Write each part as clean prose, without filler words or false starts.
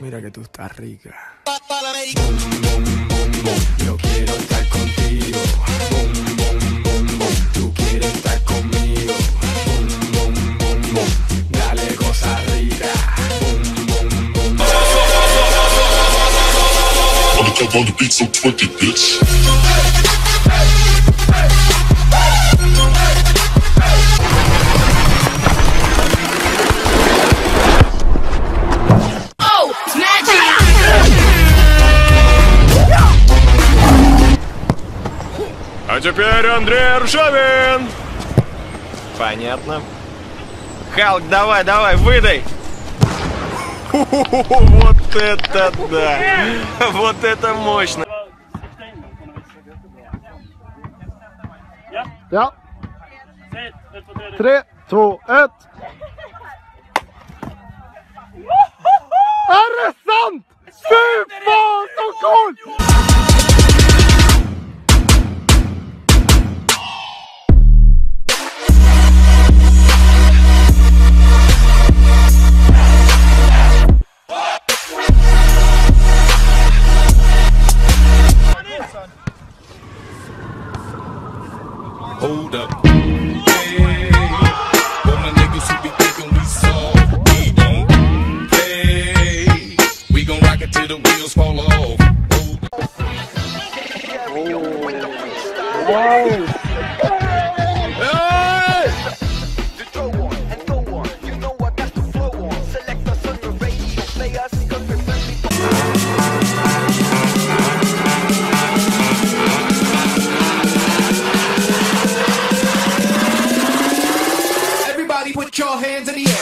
Mira que tú estás rica. Yo quiero estar contigo. Tú quieres estar conmigo. Dale cosa rica. On the beat so twerk it, bitch. Oh, it's magic. А теперь Андрей Жовин. Понятно. Халк, давай, давай, выдай. Вот это да! Вот это мощно! Я. 3, 2, 1. Är det sant? Fy fan så coolt! Hold up, yeah. All my niggas who be thinking we soft, we don't play. We gon' rock it till the wheels fall off. Hold up. Oh. Wow. Hey! The throw on and go on. You know I got the flow on. Select us on the radio, play us and country friendly. Put your hands in the air.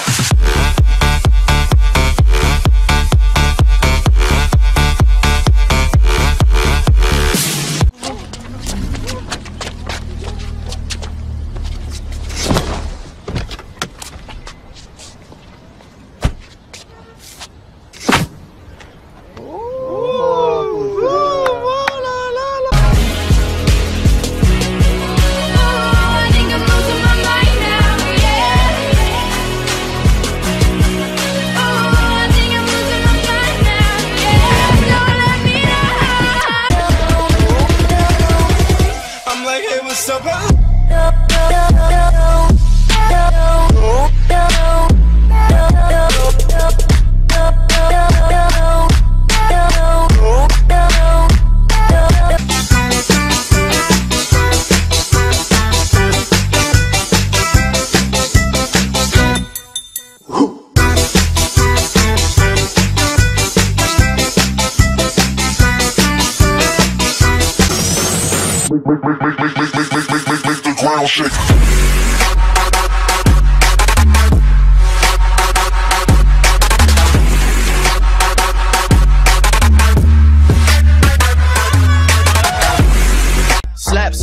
Make the ground shake.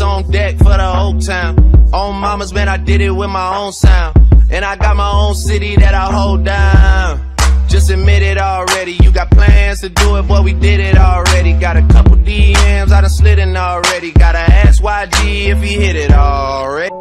On deck for the old town. On mama's man, I did it with my own sound. And I got my own city that I hold down. Just admit it already. You got plans to do it, but we did it already. Got a couple DMs, I done slid in already. Gotta ask YG if he hit it already.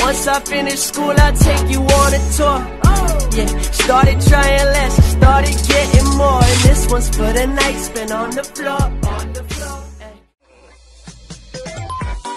Once I finish school, I'll take you on a tour. Yeah, started trying less, started getting more. And this one's for the night spent on the floor.